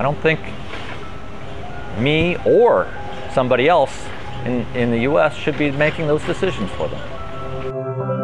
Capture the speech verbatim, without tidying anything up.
I don't think me or somebody else in, in the U S should be making those decisions for them.